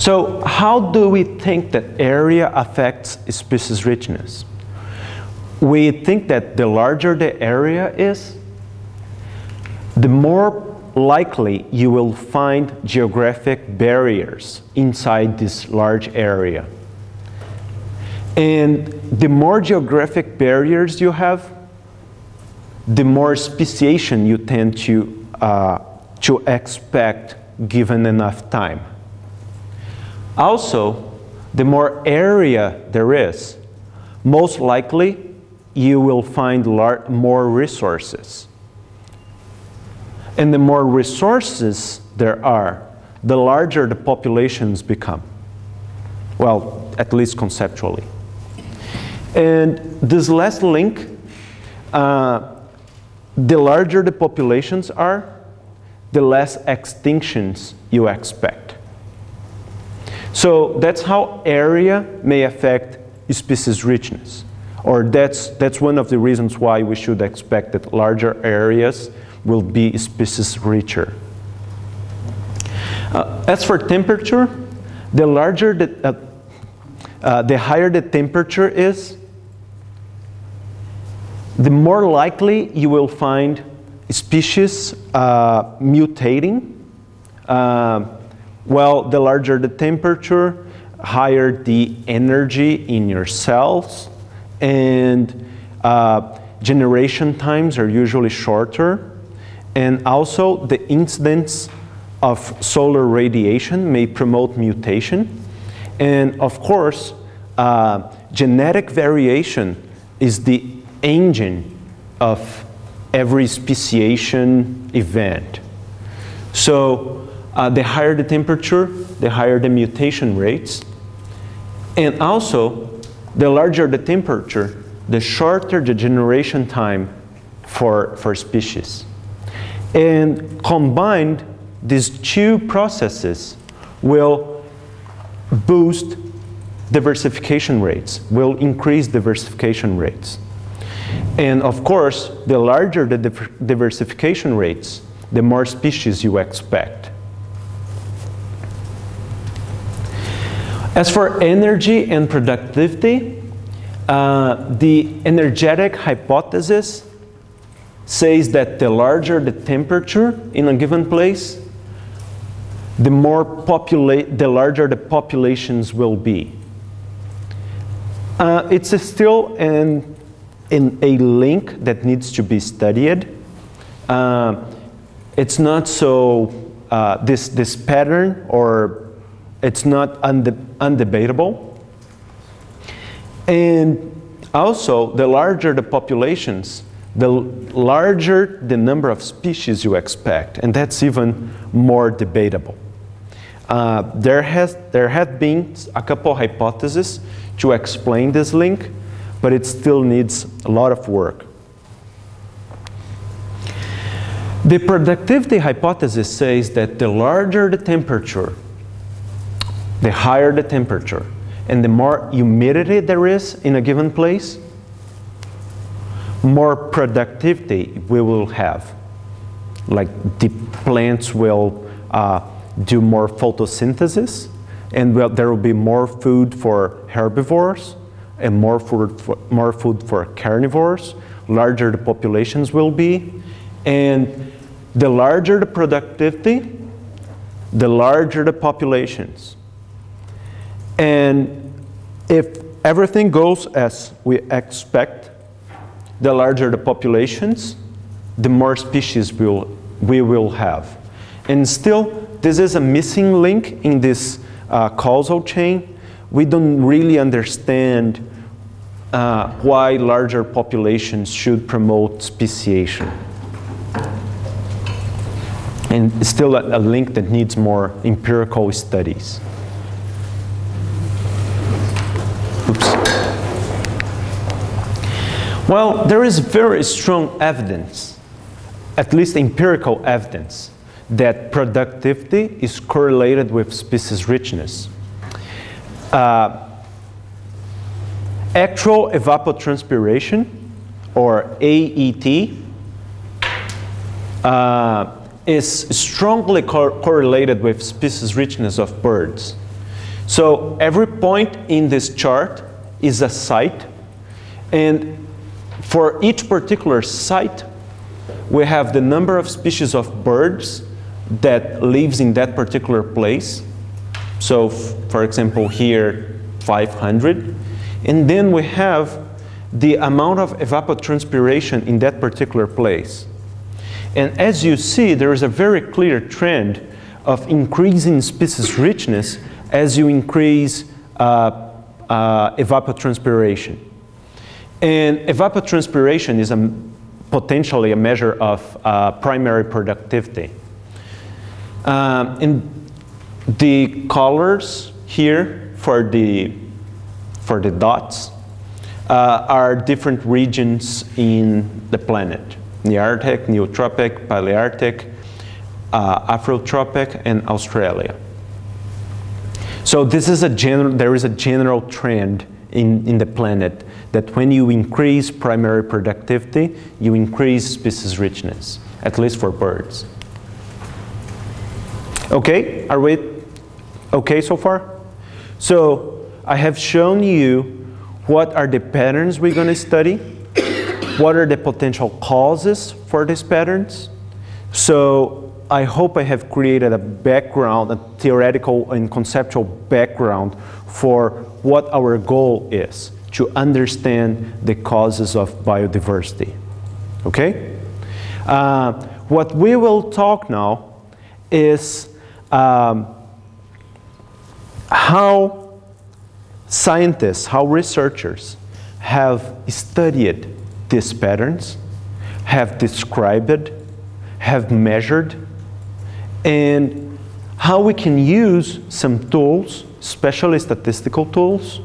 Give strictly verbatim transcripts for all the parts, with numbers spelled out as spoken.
So how do we think that area affects species richness? We think that the larger the area is, the more likely you will find geographic barriers inside this large area. And the more geographic barriers you have, the more speciation you tend to, uh, to expect given enough time. Also, the more area there is, most likely you will find lar- more resources. And the more resources there are, the larger the populations become. Well, at least conceptually. And this last link, uh, the larger the populations are, the less extinctions you expect. So that's how area may affect species richness. Or that's, that's one of the reasons why we should expect that larger areas will be species richer. Uh, as for temperature, the larger the, uh, uh, the higher the temperature is, the more likely you will find species uh, mutating. Uh, well, the larger the temperature, higher the energy in your cells, and uh, generation times are usually shorter. And also, the incidence of solar radiation may promote mutation. And of course, uh, genetic variation is the engine of every speciation event. So uh, the higher the temperature, the higher the mutation rates. And also, the larger the temperature, the shorter the generation time for, for species. And combined, these two processes will boost diversification rates, will increase diversification rates. And of course, the larger the diversification rates, the more species you expect. As for energy and productivity, uh, the energetic hypothesis says that the larger the temperature in a given place, the more populate, the larger the populations will be. Uh, it's a still an, an, a link that needs to be studied. Uh, it's not so uh, this this pattern, or it's not unde undebatable. And also, the larger the populations, the larger the number of species you expect, and that's even more debatable. Uh, there has there have been a couple hypotheses to explain this link, but it still needs a lot of work. The productivity hypothesis says that the larger the temperature, the higher the temperature, and the more humidity there is in a given place, more productivity we will have. Like the plants will uh, do more photosynthesis, and well, there will be more food for herbivores and more food for, more food for carnivores. Larger the populations will be, and the larger the productivity, the larger the populations. And if everything goes as we expect, the larger the populations, the more species we'll, we will have. And still, this is a missing link in this uh, causal chain. We don't really understand uh, why larger populations should promote speciation. And still a, a link that needs more empirical studies. Well, there is very strong evidence, at least empirical evidence, that productivity is correlated with species richness. Uh, actual evapotranspiration, or A E T, uh, is strongly co- correlated with species richness of birds. So every point in this chart is a site, and for each particular site, we have the number of species of birds that lives in that particular place. So for example here, five hundred. And then we have the amount of evapotranspiration in that particular place. And as you see, there is a very clear trend of increasing species richness as you increase uh, uh, evapotranspiration. And evapotranspiration is a, potentially a measure of uh, primary productivity. Um, and the colors here for the, for the dots uh, are different regions in the planet. The Arctic, Neotropic, Palearctic, uh, Afrotropic, and Australia. So this is a general, there is a general trend in, in the planet that when you increase primary productivity, you increase species richness, at least for birds. Okay, are we okay so far? So I have shown you what are the patterns we're going to study. What are the potential causes for these patterns? So I hope I have created a background, a theoretical and conceptual background for what our goal is, to understand the causes of biodiversity, okay? Uh, what we will talk now is um, how scientists, how researchers have studied these patterns, have described, have measured, and how we can use some tools, especially statistical tools,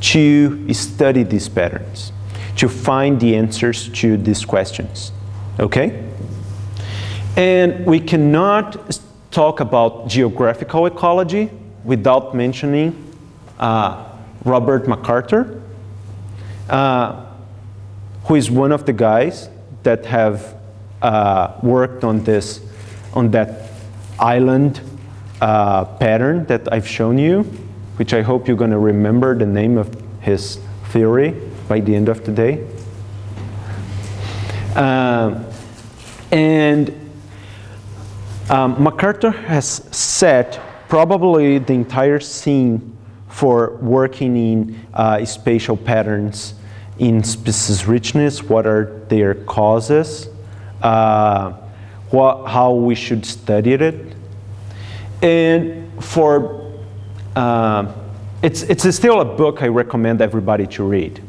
to study these patterns, to find the answers to these questions, okay? And we cannot talk about geographical ecology without mentioning uh, Robert MacArthur, uh, who is one of the guys that have uh, worked on this, on that island uh, pattern that I've shown you, which I hope you're going to remember the name of his theory by the end of the day. Uh, and um, MacArthur has set probably the entire scene for working in uh, spatial patterns in species richness, what are their causes, uh, what, how we should study it. And for, uh, it's, it's still a book I recommend everybody to read.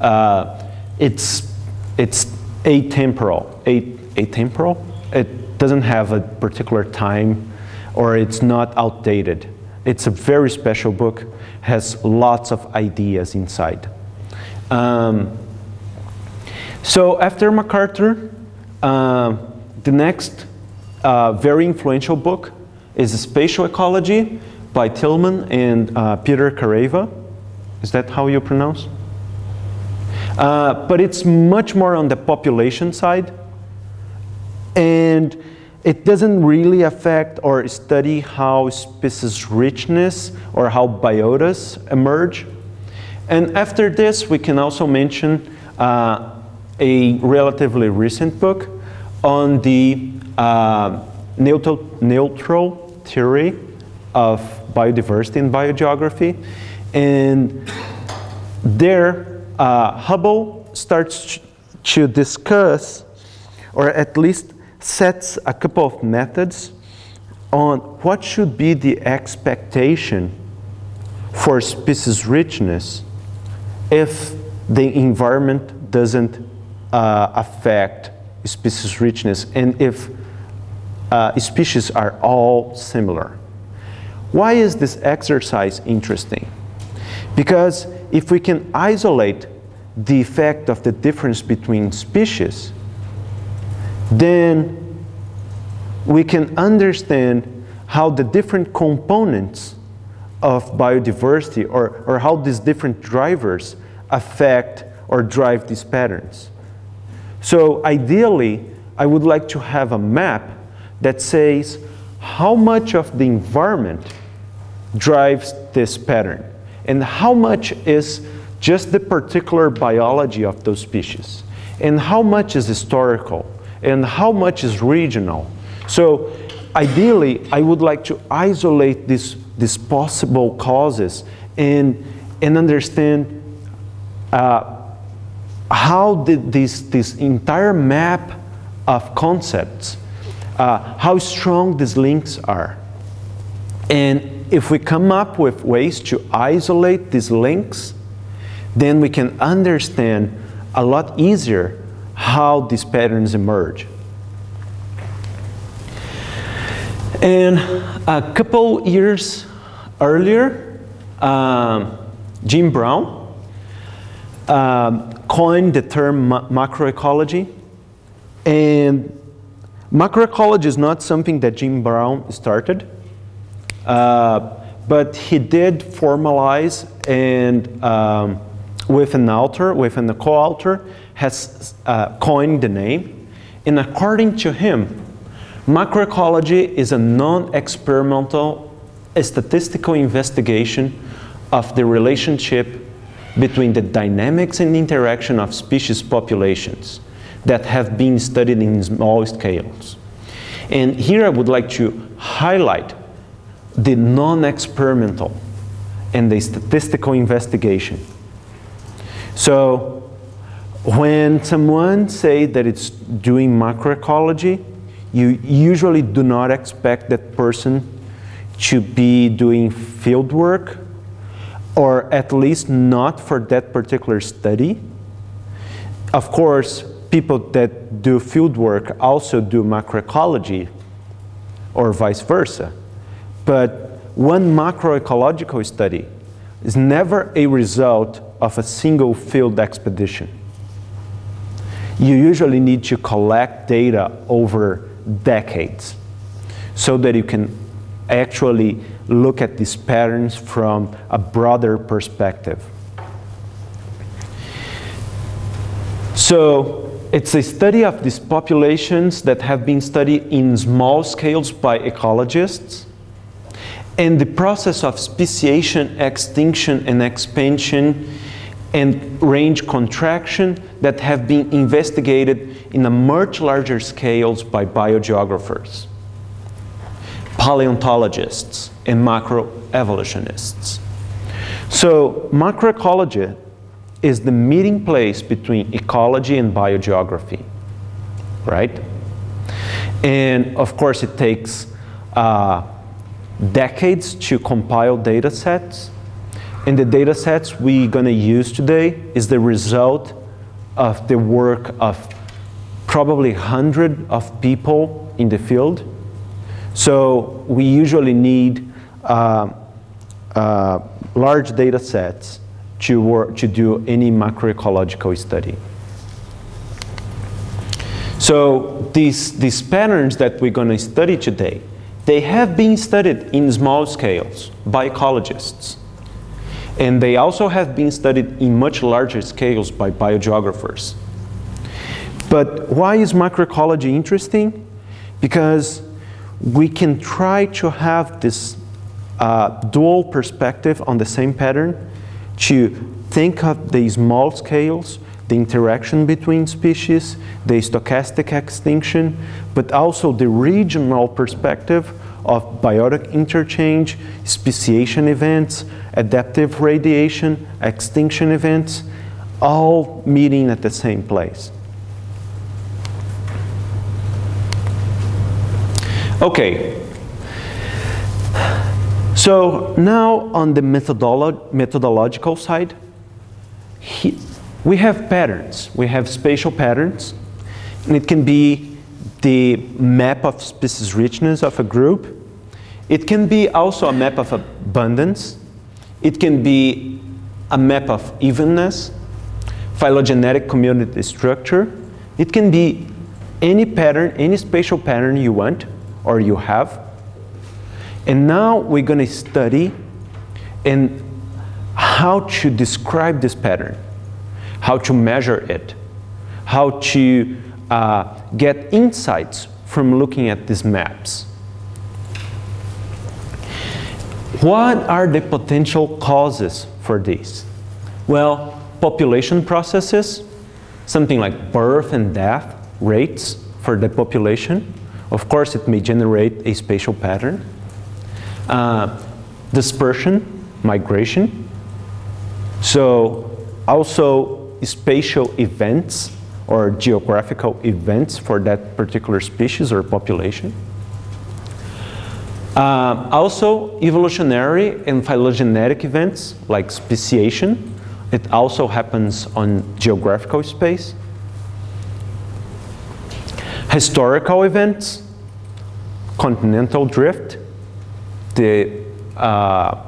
Uh, it's, it's atemporal, atemporal? It doesn't have a particular time, or it's not outdated. It's a very special book, has lots of ideas inside. Um, so after MacArthur, uh, the next uh, very influential book is Spatial Ecology by Tillman and uh, Peter Kareva. Is that how you pronounce? Uh, but it's much more on the population side, and it doesn't really affect or study how species richness or how biotas emerge. And after this, we can also mention uh, a relatively recent book on the uh, neutral, neutral theory of biodiversity and biogeography. And there, uh, Hubble starts to discuss, or at least sets a couple of methods on what should be the expectation for species richness if the environment doesn't uh, affect species richness, and if uh, species are all similar. Why is this exercise interesting? Because if we can isolate the effect of the difference between species, then we can understand how the different components of biodiversity, or, or how these different drivers affect or drive these patterns. So ideally, I would like to have a map that says how much of the environment drives this pattern, and how much is just the particular biology of those species, and how much is historical, and how much is regional. So ideally, I would like to isolate these, these possible causes and, and understand uh, how did this, this entire map of concepts, uh, how strong these links are. And if we come up with ways to isolate these links, then we can understand a lot easier how these patterns emerge. And a couple years earlier, um, Jim Brown um, coined the term ma macroecology. And macroecology is not something that Jim Brown started, uh, but he did formalize and um, with an author, with a co-author, has uh, coined the name. And according to him, macroecology is a non-experimental statistical investigation of the relationship between the dynamics and interaction of species populations that have been studied in small scales. And here I would like to highlight the non-experimental and the statistical investigation. So when someone says that it's doing macroecology, you usually do not expect that person to be doing field work, or at least not for that particular study. Of course, people that do field work also do macroecology, or vice versa. But one macroecological study is never a result of a single field expedition. You usually need to collect data over decades so that you can actually look at these patterns from a broader perspective. So it's a study of these populations that have been studied in small scales by ecologists, and the process of speciation, extinction, and expansion and range contraction that have been investigated in a much larger scales by biogeographers, paleontologists, and macroevolutionists. So macroecology is the meeting place between ecology and biogeography, right? And of course it takes uh, decades to compile data sets. And the data sets we're going to use today is the result of the work of probably hundreds of people in the field. So we usually need uh, uh, large data sets to, work, to do any macroecological study. So these, these patterns that we're going to study today, they have been studied in small scales by ecologists. And they also have been studied in much larger scales by biogeographers. But why is macroecology interesting? Because we can try to have this uh, dual perspective on the same pattern, to think of the small scales, the interaction between species, the stochastic extinction, but also the regional perspective of biotic interchange, speciation events, adaptive radiation, extinction events, all meeting at the same place. Okay, so now on the methodolo- methodological side, he, we have patterns. We have spatial patterns, and it can be the map of species richness of a group. It can be also a map of abundance. It can be a map of evenness, phylogenetic community structure. It can be any pattern, any spatial pattern you want or you have. And now we're going to study and how to describe this pattern, how to measure it, how to Uh, get insights from looking at these maps. What are the potential causes for this? Well, population processes, something like birth and death rates for the population. Of course, it may generate a spatial pattern. Uh, dispersion, migration. So also spatial events or geographical events for that particular species or population. Uh, also evolutionary and phylogenetic events like speciation. It also happens on geographical space. Historical events, continental drift, the uh,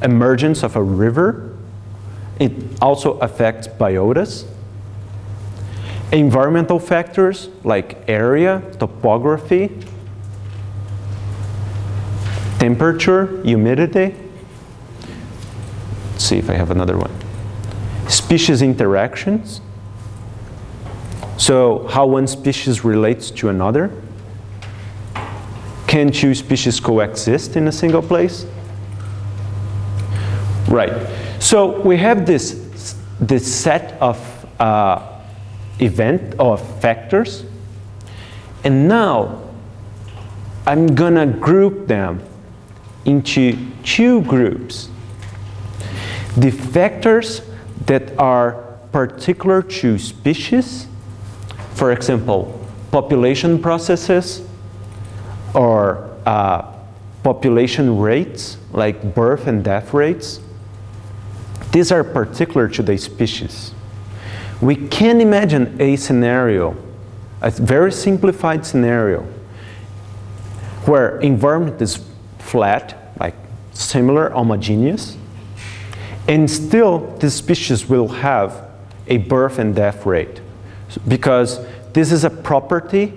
emergence of a river. It also affects biotas. Environmental factors like area, topography, temperature, humidity. Let's see if I have another one. Species interactions. So how one species relates to another. Can two species coexist in a single place? Right. So we have this, this set of uh, event or factors, and now I'm gonna group them into two groups. The factors that are particular to species, for example, population processes or uh, population rates, like birth and death rates. These are particular to the species. We can imagine a scenario, a very simplified scenario, where environment is flat, like similar, homogeneous, and still the species will have a birth and death rate, because this is a property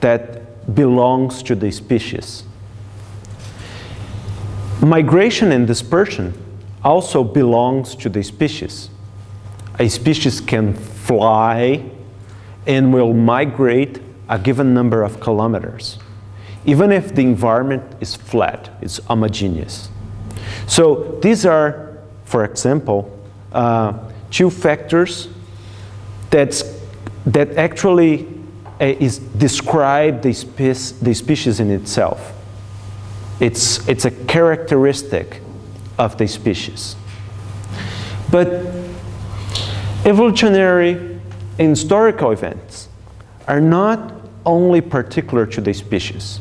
that belongs to the species. Migration and dispersion also belongs to the species. A species can fly and will migrate a given number of kilometers, even if the environment is flat, it's homogeneous. So these are, for example, uh, two factors that's, that actually uh, is describe the, spe the species in itself. It's, it's a characteristic of the species. But evolutionary and historical events are not only particular to the species.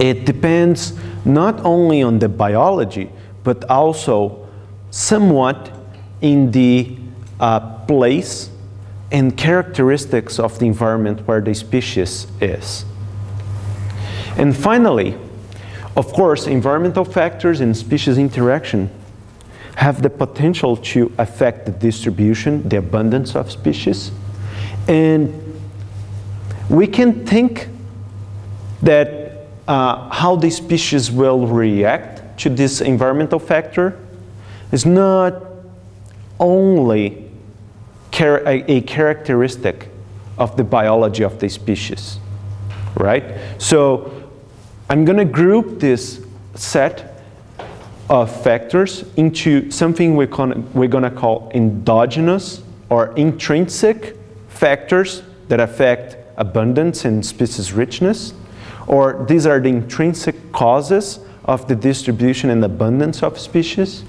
It depends not only on the biology, but also somewhat in the uh, place and characteristics of the environment where the species is. And finally, of course, environmental factors and species interaction have the potential to affect the distribution, the abundance of species. And we can think that uh, how the species will react to this environmental factor is not only char a characteristic of the biology of the species, right? So I'm gonna group this set of factors into something we're gonna, we're gonna call endogenous or intrinsic factors that affect abundance and species richness, or these are the intrinsic causes of the distribution and abundance of species.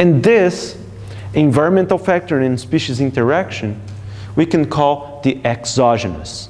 And this environmental factor and species interaction we can call the exogenous.